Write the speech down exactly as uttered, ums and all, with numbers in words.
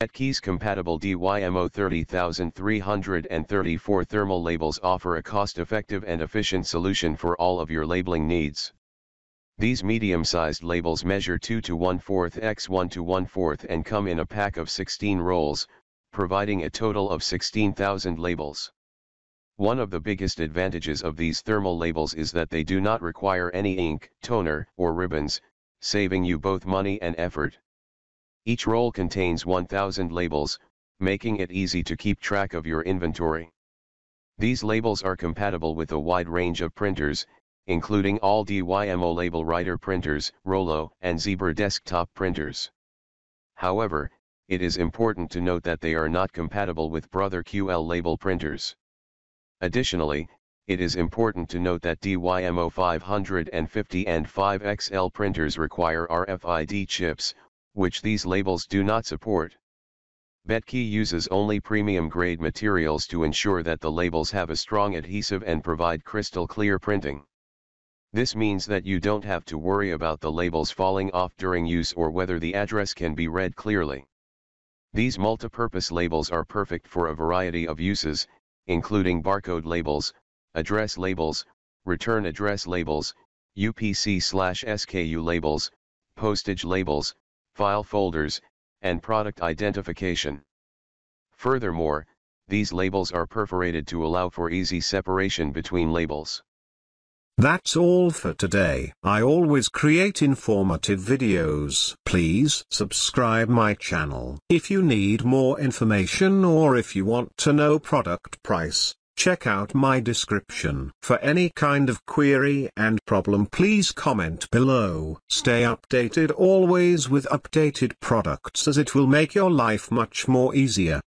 BETCKEY's compatible DYMO three thousand three hundred thirty-four thermal labels offer a cost-effective and efficient solution for all of your labeling needs. These medium-sized labels measure two to one fourth by one to one fourth and come in a pack of sixteen rolls, providing a total of sixteen thousand labels. One of the biggest advantages of these thermal labels is that they do not require any ink, toner, or ribbons, saving you both money and effort. Each roll contains one thousand labels, making it easy to keep track of your inventory. These labels are compatible with a wide range of printers, including all DYMO label writer printers, Rollo, and Zebra desktop printers. However, it is important to note that they are not compatible with Brother Q L label printers. Additionally, it is important to note that DYMO five hundred fifty and five X L printers require R F I D chips, which these labels do not support. BETCKEY uses only premium-grade materials to ensure that the labels have a strong adhesive and provide crystal-clear printing. This means that you don't have to worry about the labels falling off during use or whether the address can be read clearly. These multipurpose labels are perfect for a variety of uses, including barcode labels, address labels, return address labels, U P C slash S K U labels, postage labels, file folders, and product identification. Furthermore, these labels are perforated to allow for easy separation between labels. That's all for today. I always create informative videos. Please subscribe my channel. If you need more information or if you want to know product price, check out my description. For any kind of query and problem, please comment below. Stay updated always with updated products, as it will make your life much more easier.